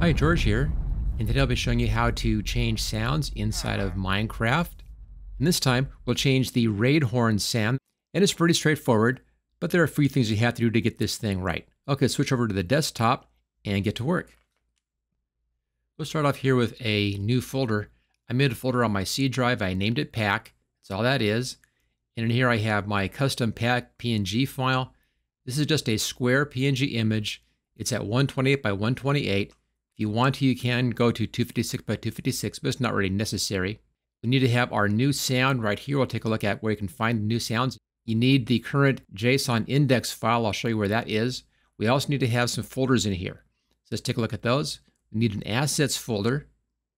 Hi, George here, and today I'll be showing you how to change sounds inside of Minecraft. And this time, we'll change the raid horn sound, and it's pretty straightforward, but there are a few things you have to do to get this thing right. Okay, switch over to the desktop and get to work. We'll start off here with a new folder. I made a folder on my C drive. I named it pack. That's all that is. And in here I have my custom pack PNG file. This is just a square PNG image. It's at 128 by 128. If you want to, you can go to 256 by 256, but it's not really necessary. We need to have our new sound right here. We'll take a look at where you can find the new sounds. You need the current JSON index file. I'll show you where that is. We also need to have some folders in here. So let's take a look at those. We need an assets folder.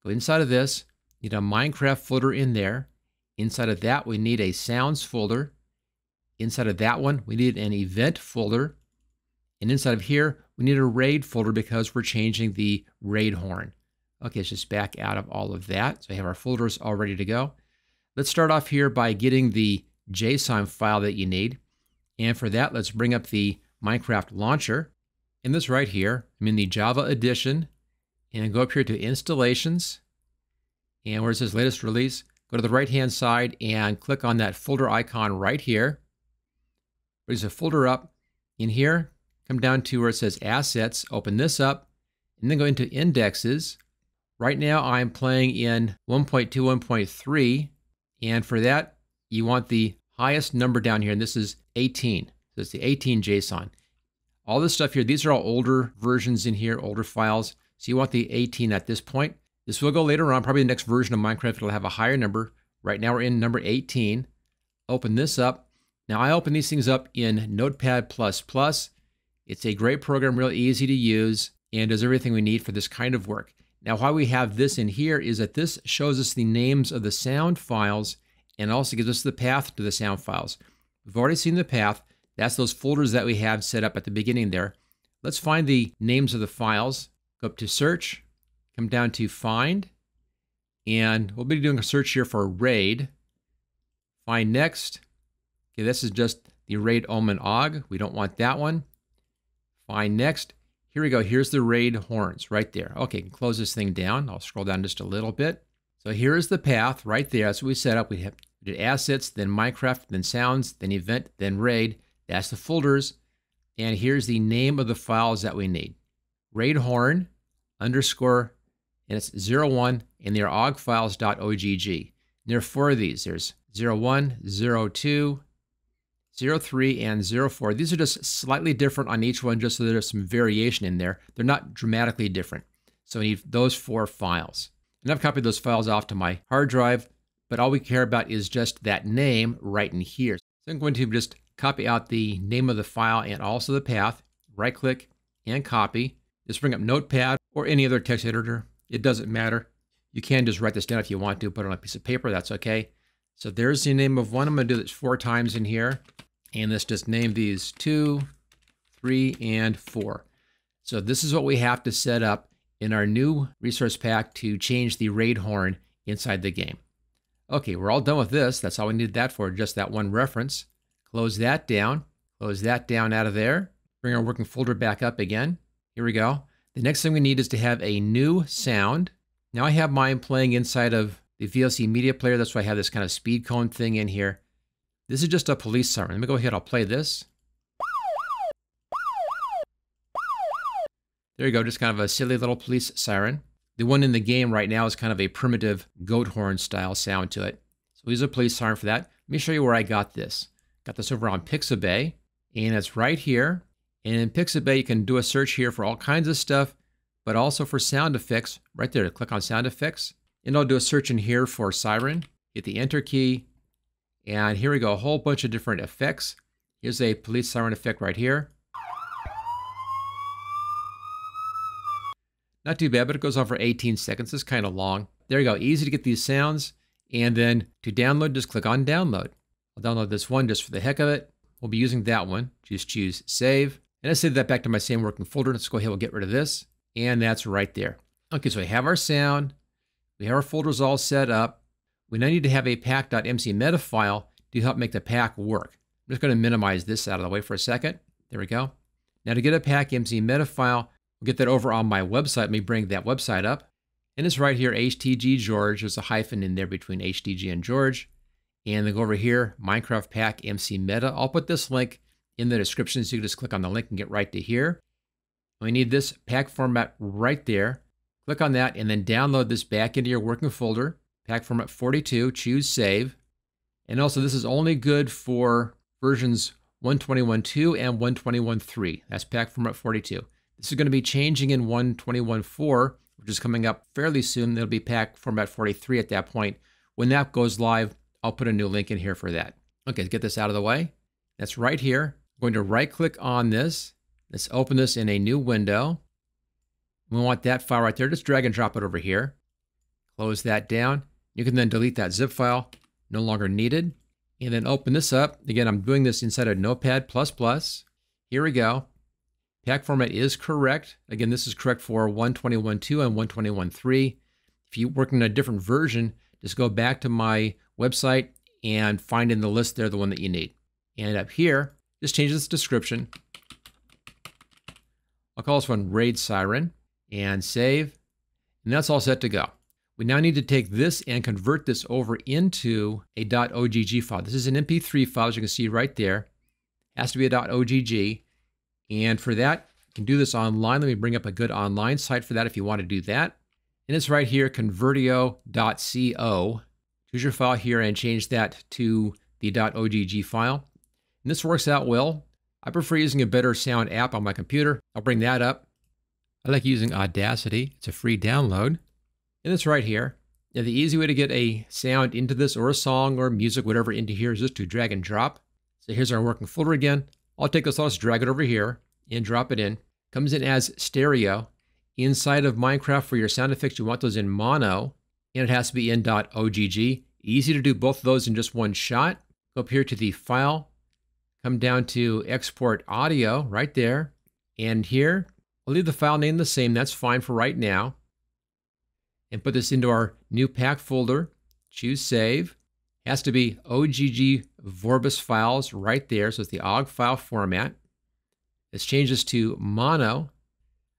Go inside of this. You need a Minecraft folder in there. Inside of that, we need a sounds folder. Inside of that one, we need an event folder. And inside of here, we need a raid folder because we're changing the raid horn. Okay, let's just back out of all of that. So we have our folders all ready to go. Let's start off here by getting the JSON file that you need. And for that, let's bring up the Minecraft launcher. In this right here, I'm in the Java edition and go up here to installations. And where it says latest release, go to the right-hand side and click on that folder icon right here. Brings a folder up in here. Come down to where it says assets, open this up, and then go into indexes. Right now I'm playing in 1.2, 1.3. And for that, you want the highest number down here, and this is 18. So it's the 18 JSON. All this stuff here, these are all older versions in here, older files. So you want the 18 at this point. This will go later on, probably the next version of Minecraft, it'll have a higher number. Right now we're in number 18. Open this up. Now I open these things up in Notepad++. It's a great program, real easy to use, and does everything we need for this kind of work. Now why we have this in here is that this shows us the names of the sound files and also gives us the path to the sound files. We've already seen the path. That's those folders that we have set up at the beginning there. Let's find the names of the files. Go up to search, come down to find, and we'll be doing a search here for raid. Find next. Okay, this is just the raid omen .ogg. We don't want that one. Find next. Here we go. Here's the raid horns right there. Okay, you can close this thing down. I'll scroll down just a little bit. So here is the path right there. That's what we set up. We did assets, then Minecraft, then sounds, then event, then raid. That's the folders. And here's the name of the files that we need. Raid horn underscore, and it's 01, and they're .ogg files .ogg. There are four of these. There's 01, 02, 03, and 04. These are just slightly different on each one, just so there's some variation in there. They're not dramatically different. So we need those four files. And I've copied those files off to my hard drive, but all we care about is just that name right in here. So I'm going to just copy out the name of the file and also the path, right-click and copy. Just bring up Notepad or any other text editor. It doesn't matter. You can just write this down if you want to, put it on a piece of paper, that's okay. So there's the name of one. I'm going to do this four times in here. And let's just name these 2, 3, and 4. So this is what we have to set up in our new resource pack to change the raid horn inside the game. Okay, we're all done with this. That's all we needed that for, just that one reference. Close that down out of there. Bring our working folder back up again. Here we go. The next thing we need is to have a new sound. Now I have mine playing inside of the VLC media player. That's why I have this kind of speed cone thing in here. This is just a police siren. Let me go ahead, I'll play this. There you go, just kind of a silly little police siren. The one in the game right now is kind of a primitive goat horn style sound to it. So we use a police siren for that. Let me show you where I got this. Got this over on Pixabay, and it's right here. And in Pixabay, you can do a search here for all kinds of stuff, but also for sound effects. Right there, click on sound effects. And I'll do a search in here for siren. Hit the enter key. And here we go, a whole bunch of different effects. Here's a police siren effect right here. Not too bad, but it goes on for 18 seconds. It's kind of long. There you go, easy to get these sounds. And then to download, just click on download. I'll download this one just for the heck of it. We'll be using that one. Just choose save. And I saved that back to my same working folder. Let's go ahead, we'll get rid of this. And that's right there. Okay, so we have our sound. We have our folders all set up. We now need to have a pack.mcmeta file to help make the pack work. I'm just going to minimize this out of the way for a second. There we go. Now to get a pack.mcmeta file, We'll get that over on my website. Let me bring that website up. And it's right here, HTG George. There's a hyphen in there between HTG and George. And then go over here, Minecraft pack.mcmeta. I'll put this link in the description so you can just click on the link and get right to here. We need this pack format right there. Click on that and then download this back into your working folder. Pack format 42, choose save. And also this is only good for versions 121.2 and 121.3. That's pack format 42. This is going to be changing in 121.4, which is coming up fairly soon. That'll be pack format 43 at that point. When that goes live, I'll put a new link in here for that. Okay, get this out of the way. That's right here. I'm going to right click on this. Let's open this in a new window. We want that file right there. Just drag and drop it over here. Close that down. You can then delete that zip file, no longer needed. And then open this up. Again, I'm doing this inside of Notepad++. Here we go. Pack format is correct. Again, this is correct for 121.2 and 121.3. If you're working on a different version, just go back to my website and find in the list there the one that you need. And up here, just change this description. I'll call this one Raid Siren and save. And that's all set to go. We now need to take this and convert this over into a .ogg file. This is an MP3 file, as you can see right there. It has to be a .ogg. And for that, you can do this online. Let me bring up a good online site for that if you want to do that. And it's right here, Convertio.co. Choose your file here and change that to the .ogg file. And this works out well. I prefer using a better sound app on my computer. I'll bring that up. I like using Audacity. It's a free download. And it's right here. Now, the easy way to get a sound into this or a song or music, whatever, into here is just to drag and drop. So here's our working folder again. I'll take this, I'll just drag it over here and drop it in. Comes in as stereo. Inside of Minecraft for your sound effects, you want those in mono, and it has to be in .ogg. Easy to do both of those in just one shot. Go up here to the file, come down to export audio right there. And here, I'll leave the file name the same. That's fine for right now. And put this into our new pack folder. Choose save. It has to be OGG Vorbis files right there. So it's the .ogg file format. Let's change this to mono.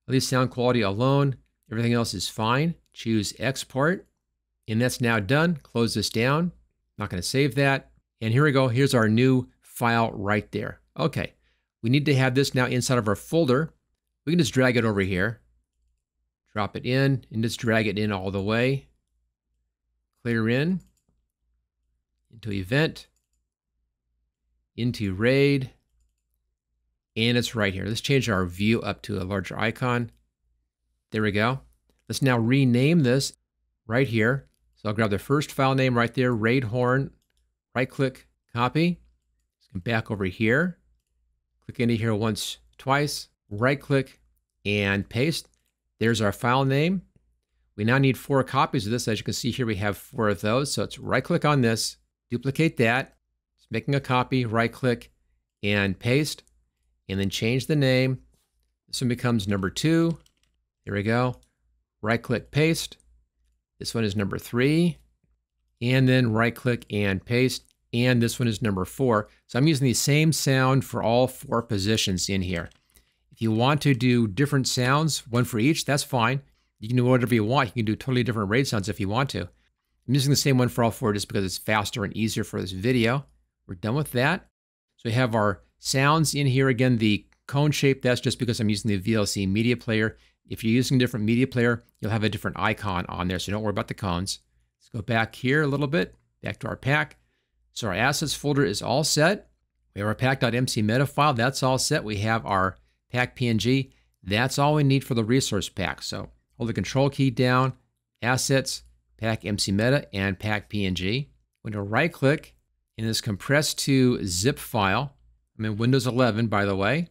Leave sound quality alone. Everything else is fine. Choose export. And that's now done. Close this down. Not going to save that. And here we go. Here's our new file right there. Okay. We need to have this now inside of our folder. We can just drag it over here. Drop it in and just drag it in all the way. Clear in. Into event. Into raid. And it's right here. Let's change our view up to a larger icon. There we go. Let's now rename this right here. So I'll grab the first file name right there, Raid Horn, right click, copy. Let's come back over here. Click into here once, twice, right click and paste. There's our file name. We now need 4 copies of this. As you can see here, we have 4 of those. So it's right click on this, duplicate that. It's making a copy, right click and paste. And then change the name. This one becomes number 2. There we go. Right click, paste. This one is number 3. And then right click and paste. And this one is number 4. So I'm using the same sound for all 4 positions in here. If you want to do different sounds, one for each, that's fine. You can do whatever you want. You can do totally different raid sounds if you want to. I'm using the same one for all 4 just because it's faster and easier for this video. We're done with that. So we have our sounds in here. Again, the cone shape, that's just because I'm using the VLC media player. If you're using a different media player, you'll have a different icon on there, so don't worry about the cones. Let's go back here a little bit, back to our pack. So our assets folder is all set. We have our pack.mcmeta file, that's all set. We have our pack PNG. That's all we need for the resource pack. So hold the control key down, assets, pack.mcmeta, and pack PNG. I'm going to right click in this compress to zip file. I'm in Windows 11, by the way.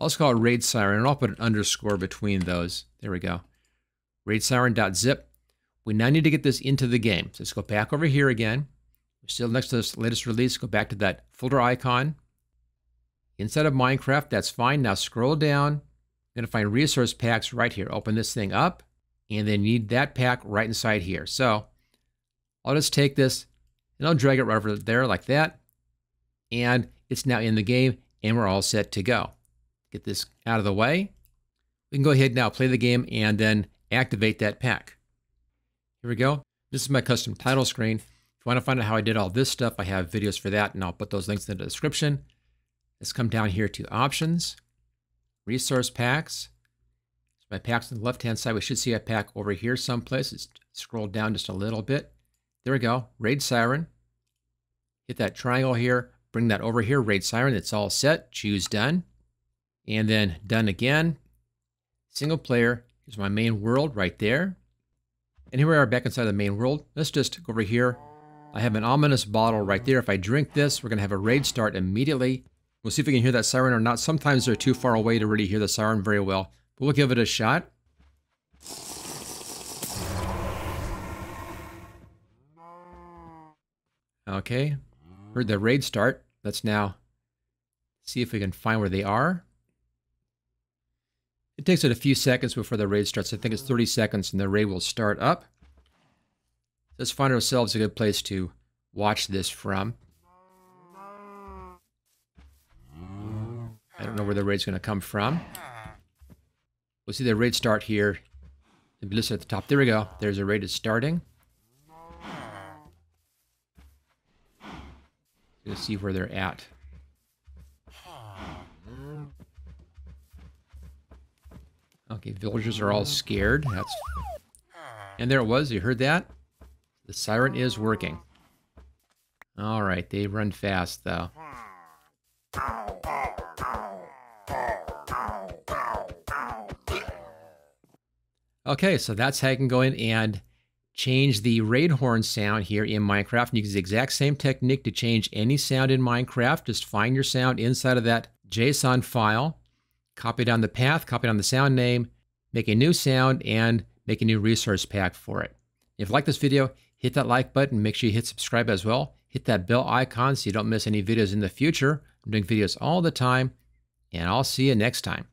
I'll just call it Raid Siren, and I'll put an underscore between those. There we go. Raid Siren.zip. We now need to get this into the game. So let's go back over here again. We're still next to this latest release. Go back to that folder icon. Inside of Minecraft, that's fine. Now scroll down. I'm going to find resource packs right here. Open this thing up, and then you need that pack right inside here. So I'll just take this, and I'll drag it right over there like that. And it's now in the game and we're all set to go. Get this out of the way. We can go ahead now, play the game, and then activate that pack. Here we go. This is my custom title screen. If you want to find out how I did all this stuff, I have videos for that, and I'll put those links in the description. Let's come down here to Options, Resource Packs. So my packs on the left-hand side, we should see a pack over here someplace. Let's scroll down just a little bit. There we go, Raid Siren. Hit that triangle here, bring that over here, Raid Siren, it's all set. Choose Done, and then Done again. Single player, here's my main world right there. And here we are back inside the main world. Let's just go over here. I have an ominous bottle right there. If I drink this, we're gonna have a raid start immediately. We'll see if we can hear that siren or not. Sometimes they're too far away to really hear the siren very well, but we'll give it a shot. Okay, heard the raid start. Let's now see if we can find where they are. It takes it a few seconds before the raid starts. I think it's 30 seconds and the raid will start up. Let's find ourselves a good place to watch this from. I don't know where the raid's gonna come from. We'll see the raid start here. If you listen at the top, there we go. There's a raid that's starting. We'll see where they're at. Okay, villagers are all scared. That's... And there it was, you heard that? The siren is working. All right, they run fast though. Okay, so that's how you can go in and change the raid horn sound here in Minecraft. And you can use the exact same technique to change any sound in Minecraft. Just find your sound inside of that JSON file. Copy down the path, copy down the sound name, make a new sound, and make a new resource pack for it. If you like this video, hit that like button. Make sure you hit subscribe as well. Hit that bell icon so you don't miss any videos in the future. I'm doing videos all the time, and I'll see you next time.